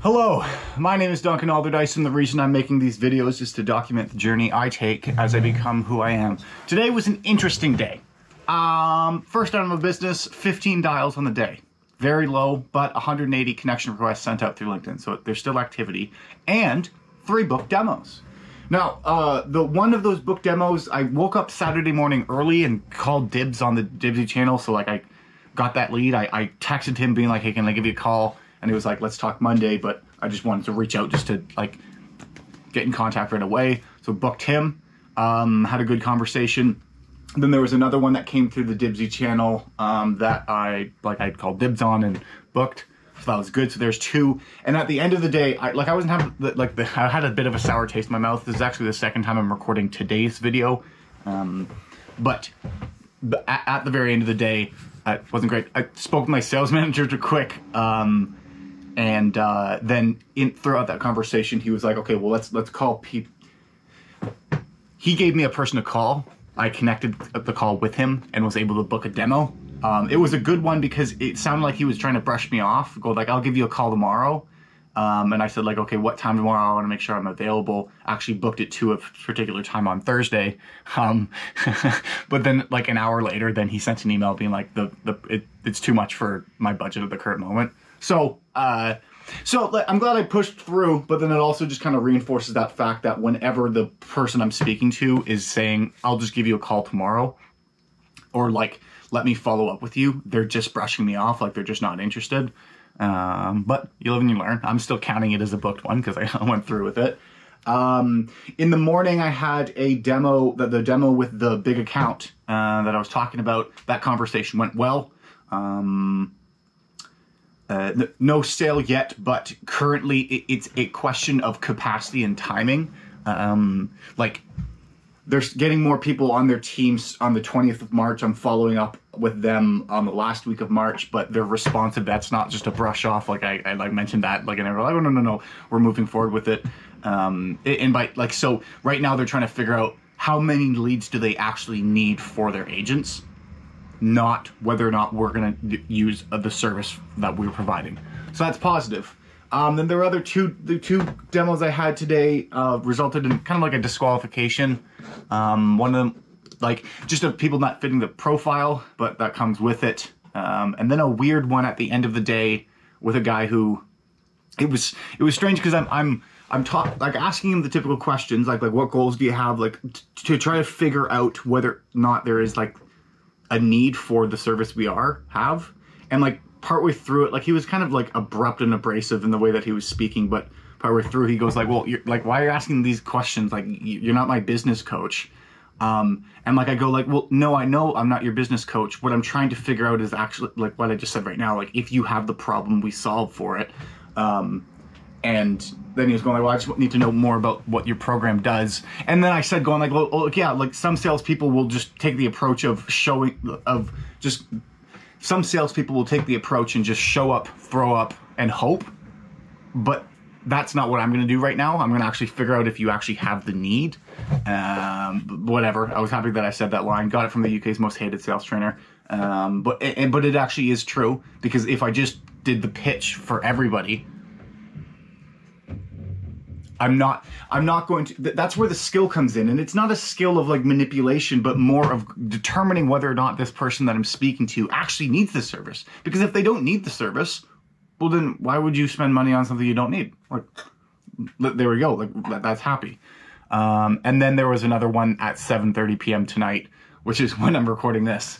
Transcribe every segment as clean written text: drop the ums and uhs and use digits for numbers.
Hello, my name is Duncan Alderdice, and the reason I'm making these videos is to document the journey I take as I become who I am. Today was an interesting day. First item of business, 15 dials on the day. Very low, but 180 connection requests sent out through LinkedIn, so there's still activity. And 3 book demos. Now, one of those book demos, I woke up Saturday morning early and called dibs on the Dibsy channel, so like I got that lead. I texted him being like, hey, can I give you a call? And he was like, let's talk Monday, but I just wanted to reach out just to like get in contact right away. So booked him, had a good conversation. And then there was another one that came through the Dibsy channel that I'd called dibs on and booked. So that was good. So there's 2. And at the end of the day, I had a bit of a sour taste in my mouth. This is actually the second time I'm recording today's video. But at the very end of the day, it wasn't great. I spoke to my sales manager too quick. Then throughout that conversation, he was like, okay, well, let's call people. He gave me a person to call. I connected the call with him and was able to book a demo. It was a good one because it sounded like he was trying to brush me off, go like, I'll give you a call tomorrow. And I said like, okay, what time tomorrow? I want to make sure I'm available. Actually booked it to a particular time on Thursday. But then like an hour later, then he sent an email being like, it's too much for my budget at the current moment. So, I'm glad I pushed through, but then it also just kind of reinforces that fact that whenever the person I'm speaking to is saying, I'll just give you a call tomorrow, or like, let me follow up with you, they're just brushing me off. Like they're just not interested. But you live and you learn. I'm still counting it as a booked one because I went through with it. In the morning I had a demo, the demo with the big account, that I was talking about. That conversation went well. No sale yet, but currently it's a question of capacity and timing. Like they're getting more people on their teams on the 20th of March. I'm following up with them on the last week of March, but they're responsive. That's not just a brush off. Like I like mentioned that, like, and they were like, oh, no, we're moving forward with it. So right now they're trying to figure out how many leads do they actually need for their agents, not whether or not we're going to use the service that we're providing. So that's positive. Then there were the two demos I had today resulted in kind of like a disqualification. One of them, like just of people not fitting the profile, but that comes with it. And then a weird one at the end of the day with a guy who, it was strange because I'm like asking him the typical questions, like what goals do you have? Like to try to figure out whether or not there is like a need for the service we have. And like partway through it, like he was kind of like abrupt and abrasive in the way that he was speaking, but partway through he goes like, well, you're like, why are you asking these questions? Like you're not my business coach. And like, I go like, well, no, I know I'm not your business coach. What I'm trying to figure out is actually like what I just said right now. Like if you have the problem, we solve for it. And then he was going like, well, I just need to know more about what your program does. And then I said going like, well, yeah, like some salespeople will just take the approach of some salespeople will take the approach and just show up, throw up, and hope. But that's not what I'm going to do right now. I'm going to actually figure out if you actually have the need. Whatever. I was happy that I said that line. Got it from the UK's most hated sales trainer. But it actually is true, because if I just did the pitch for everybody, I'm not going to, that's where the skill comes in. And it's not a skill of like manipulation, but more of determining whether or not this person that I'm speaking to actually needs the service. Because if they don't need the service, well then why would you spend money on something you don't need? Like, there we go. Like that's happy. And then there was another one at 7:30 PM tonight, which is when I'm recording this,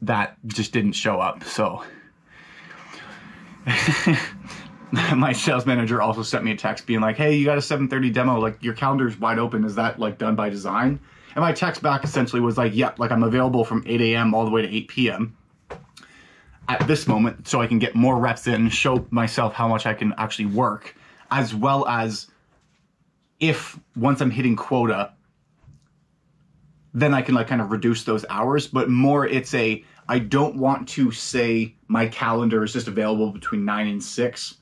that just didn't show up. So my sales manager also sent me a text being like, hey, you got a 7:30 demo, like your calendar's wide open. Is that like done by design? And my text back essentially was like, yep, yeah, like I'm available from 8 AM all the way to 8 PM at this moment, so I can get more reps in, show myself how much I can actually work, as well as if once I'm hitting quota, then I can like kind of reduce those hours. But more it's a, I don't want to say my calendar is just available between 9 and 6.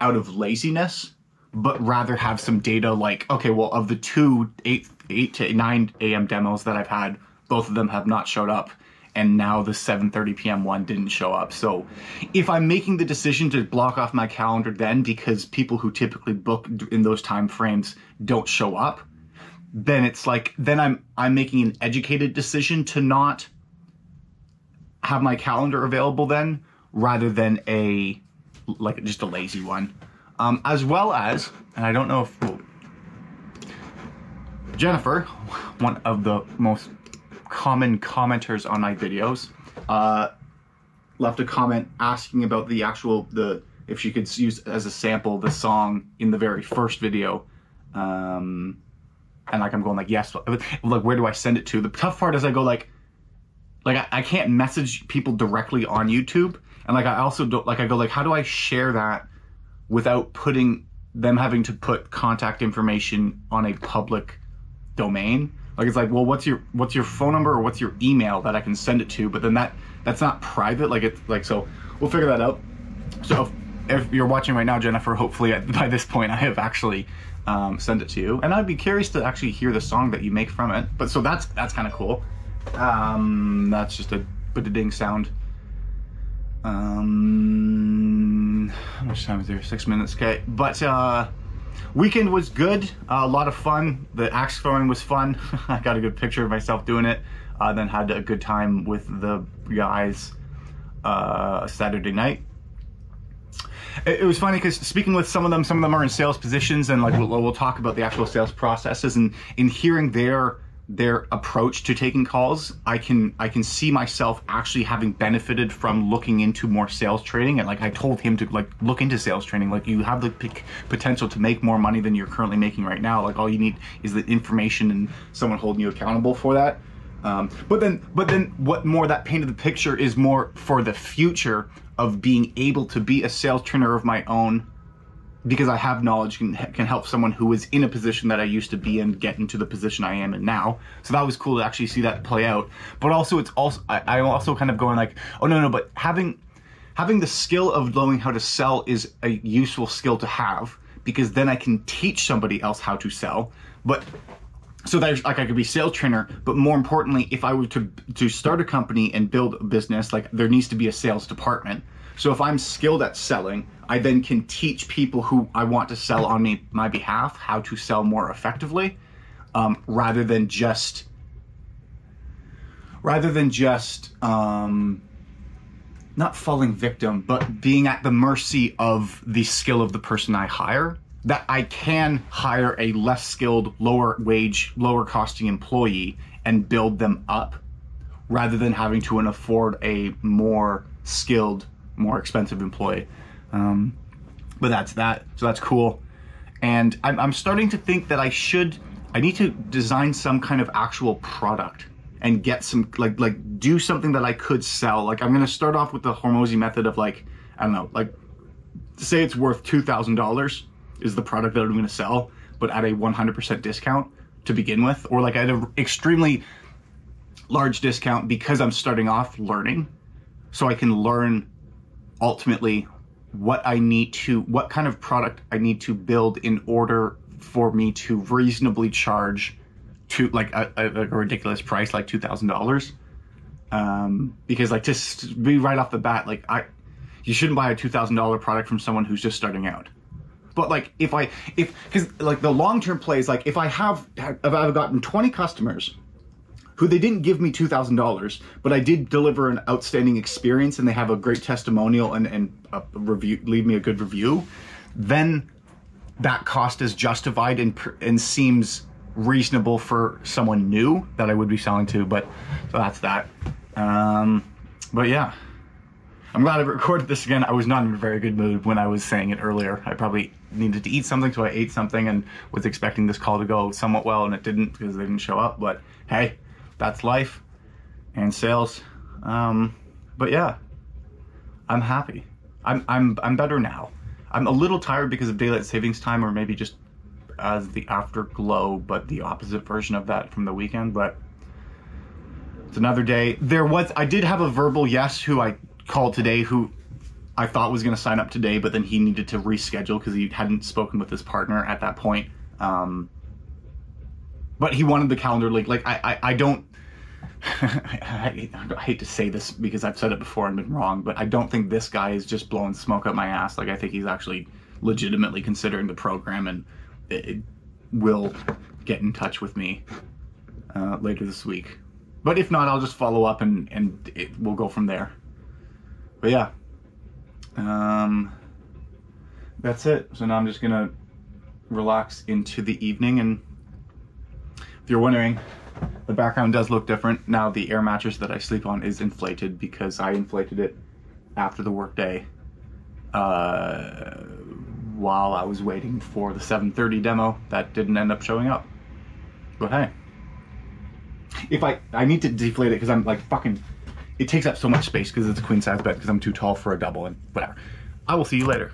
Out of laziness, but rather have some data like, okay, well, of the two 8 to 9 AM demos that I've had, both of them have not showed up. and now the 7:30 p.m. one didn't show up. So if I'm making the decision to block off my calendar then because people who typically book in those time frames don't show up, then it's like, then I'm making an educated decision to not have my calendar available then, rather than a, like, just a lazy one. As well as, and I don't know if, well, Jennifer, one of the most common commenters on my videos, left a comment asking about the actual, if she could use as a sample the song in the very first video. And like, I'm going like, yes, like, where do I send it to? The tough part is I go like I can't message people directly on YouTube. And like, I also don't, like, I go like, how do I share that without putting them having to put contact information on a public domain? Like, it's like, well, what's your phone number or what's your email that I can send it to? But then that's not private. Like, it's like, so we'll figure that out. So if you're watching right now, Jennifer, hopefully by this point I have actually sent it to you, and I'd be curious to actually hear the song that you make from it. But so that's kind of cool. That's just a ba-da-ding sound. How much time is there? 6 minutes. Okay. But, weekend was good. A lot of fun. The axe throwing was fun. I got a good picture of myself doing it. Then had a good time with the guys, Saturday night. It was funny because speaking with some of them are in sales positions, and like we'll talk about the actual sales processes, and in hearing their approach to taking calls, I can see myself actually having benefited from looking into more sales training. And like, I told him to like look into sales training. Like, you have the potential to make more money than you're currently making right now. Like, all you need is the information and someone holding you accountable for that. But then what more that painted the picture is more for the future of being able to be a sales trainer of my own, because I have knowledge and can help someone who is in a position that I used to be in get into the position I am in now. So that was cool to actually see that play out. But also, it's also, I'm also kind of going like, oh no, but having the skill of knowing how to sell is a useful skill to have, because then I can teach somebody else how to sell. But so there's like, I could be a sales trainer, but more importantly, if I were to start a company and build a business, like, there needs to be a sales department. So if I'm skilled at selling, I then can teach people who I want to sell on my behalf how to sell more effectively, rather than just not falling victim, but being at the mercy of the skill of the person I hire. That I can hire a less skilled, lower wage, lower costing employee and build them up, rather than having to afford a more skilled, more expensive employee. But that's that, so that's cool. And I'm starting to think that I need to design some kind of actual product and get some, like do something that I could sell. Like, I'm gonna start off with the Hormozi method of like, I don't know, like say it's worth $2,000 is the product that I'm gonna sell, but at a 100% discount to begin with, or like at an extremely large discount because I'm starting off learning. So I can learn ultimately what kind of product I need to build in order for me to reasonably charge to like a ridiculous price, like $2,000. Because like, just be right off the bat, like you shouldn't buy a $2,000 product from someone who's just starting out. But like, because like the long-term play is like, if I've gotten 20 customers who they didn't give me $2,000, but I did deliver an outstanding experience and they have a great testimonial and review, leave me a good review, then that cost is justified and seems reasonable for someone new that I would be selling to. But so that's that. But yeah, I'm glad I recorded this again. I was not in a very good mood when I was saying it earlier. I probably needed to eat something, so I ate something and was expecting this call to go somewhat well, and it didn't because they didn't show up. But hey, that's life and sales. But yeah, I'm happy. I'm better now. I'm a little tired because of daylight savings time, or maybe just as the afterglow, but the opposite version of that from the weekend. But it's another day. I did have a verbal yes who I called today, who I thought was going to sign up today, but then he needed to reschedule because he hadn't spoken with his partner at that point. But he wanted the calendar link. Like I don't, I hate to say this because I've said it before and been wrong, but I don't think this guy is just blowing smoke up my ass. Like, I think he's actually legitimately considering the program, and it will get in touch with me later this week. But if not, I'll just follow up and we'll go from there. But yeah, that's it. So now I'm just gonna relax into the evening, and if you're wondering, the background does look different. Now the air mattress that I sleep on is inflated because I inflated it after the workday while I was waiting for the 7:30 demo that didn't end up showing up. But hey, if I need to deflate it because I'm like fucking, it takes up so much space because it's a queen size bed because I'm too tall for a double and whatever. I will see you later.